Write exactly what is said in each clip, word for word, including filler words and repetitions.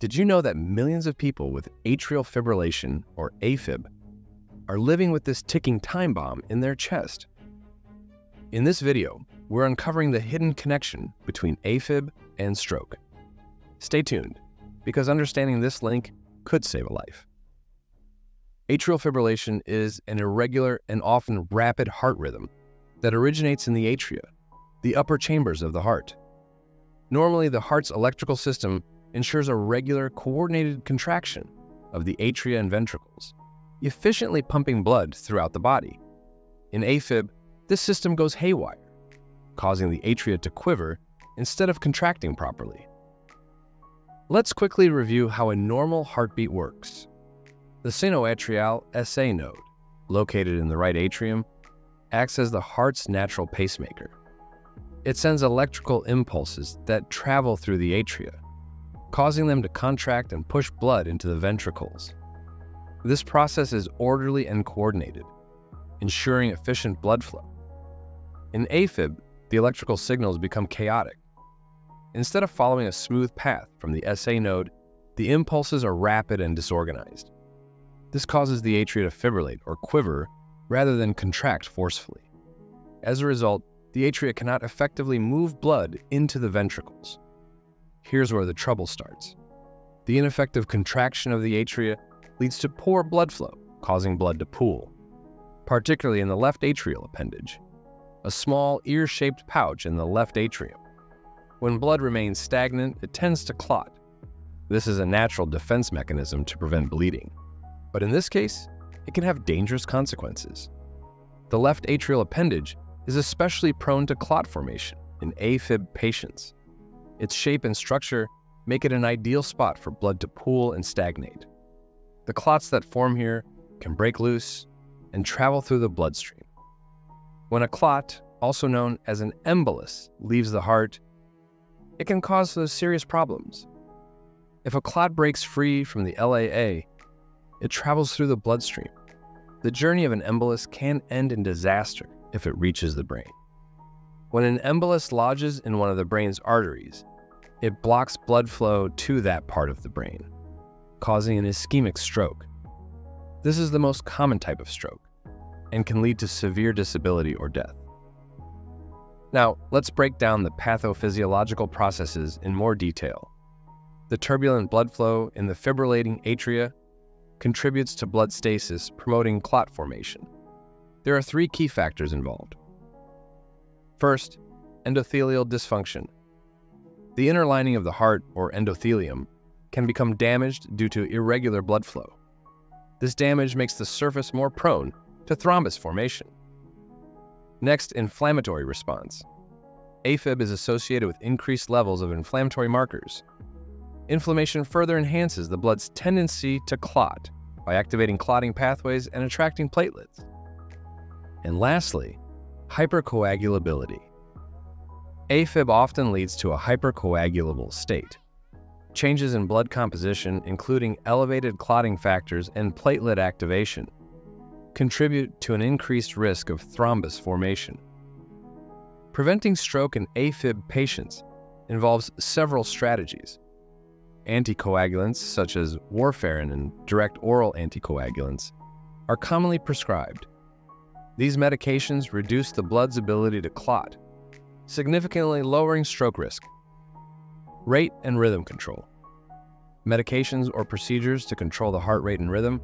Did you know that millions of people with atrial fibrillation, or AFib, are living with this ticking time bomb in their chest? In this video, we're uncovering the hidden connection between AFib and stroke. Stay tuned, because understanding this link could save a life. Atrial fibrillation is an irregular and often rapid heart rhythm that originates in the atria, the upper chambers of the heart. Normally, the heart's electrical system ensures a regular, coordinated contraction of the atria and ventricles, efficiently pumping blood throughout the body. In AFib, this system goes haywire, causing the atria to quiver instead of contracting properly. Let's quickly review how a normal heartbeat works. The sinoatrial S A node, located in the right atrium, acts as the heart's natural pacemaker. It sends electrical impulses that travel through the atria, causing them to contract and push blood into the ventricles. This process is orderly and coordinated, ensuring efficient blood flow. In AFib, the electrical signals become chaotic. Instead of following a smooth path from the S A node, the impulses are rapid and disorganized. This causes the atria to fibrillate or quiver rather than contract forcefully. As a result, the atria cannot effectively move blood into the ventricles. Here's where the trouble starts. The ineffective contraction of the atria leads to poor blood flow, causing blood to pool, particularly in the left atrial appendage, a small ear-shaped pouch in the left atrium. When blood remains stagnant, it tends to clot. This is a natural defense mechanism to prevent bleeding, but in this case, it can have dangerous consequences. The left atrial appendage is especially prone to clot formation in AFib patients. Its shape and structure make it an ideal spot for blood to pool and stagnate. The clots that form here can break loose and travel through the bloodstream. When a clot, also known as an embolus, leaves the heart, it can cause those serious problems. If a clot breaks free from the L A A, it travels through the bloodstream. The journey of an embolus can end in disaster if it reaches the brain. When an embolus lodges in one of the brain's arteries, it blocks blood flow to that part of the brain, causing an ischemic stroke. This is the most common type of stroke and can lead to severe disability or death. Now, let's break down the pathophysiological processes in more detail. The turbulent blood flow in the fibrillating atria contributes to blood stasis, promoting clot formation. There are three key factors involved. First, endothelial dysfunction. The inner lining of the heart, or endothelium, can become damaged due to irregular blood flow. This damage makes the surface more prone to thrombus formation. Next, inflammatory response. AFib is associated with increased levels of inflammatory markers. Inflammation further enhances the blood's tendency to clot by activating clotting pathways and attracting platelets. And lastly, hypercoagulability. AFib often leads to a hypercoagulable state. Changes in blood composition, including elevated clotting factors and platelet activation, contribute to an increased risk of thrombus formation. Preventing stroke in AFib patients involves several strategies. Anticoagulants, such as warfarin and direct oral anticoagulants, are commonly prescribed. These medications reduce the blood's ability to clot, significantly lowering stroke risk. Rate and rhythm control. Medications or procedures to control the heart rate and rhythm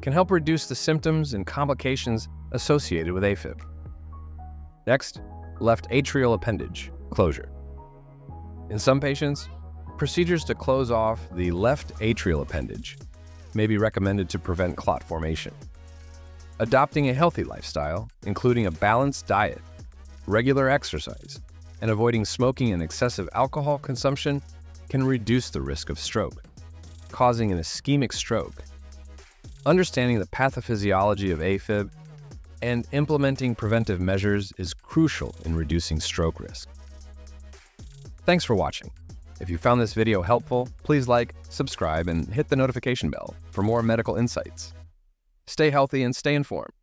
can help reduce the symptoms and complications associated with AFib. Next, left atrial appendage closure. In some patients, procedures to close off the left atrial appendage may be recommended to prevent clot formation. Adopting a healthy lifestyle, including a balanced diet, regular exercise, and avoiding smoking and excessive alcohol consumption, can reduce the risk of stroke, causing an ischemic stroke. Understanding the pathophysiology of AFib and implementing preventive measures is crucial in reducing stroke risk. Thanks for watching. If you found this video helpful, please like, subscribe, and hit the notification bell for more medical insights. Stay healthy and stay informed.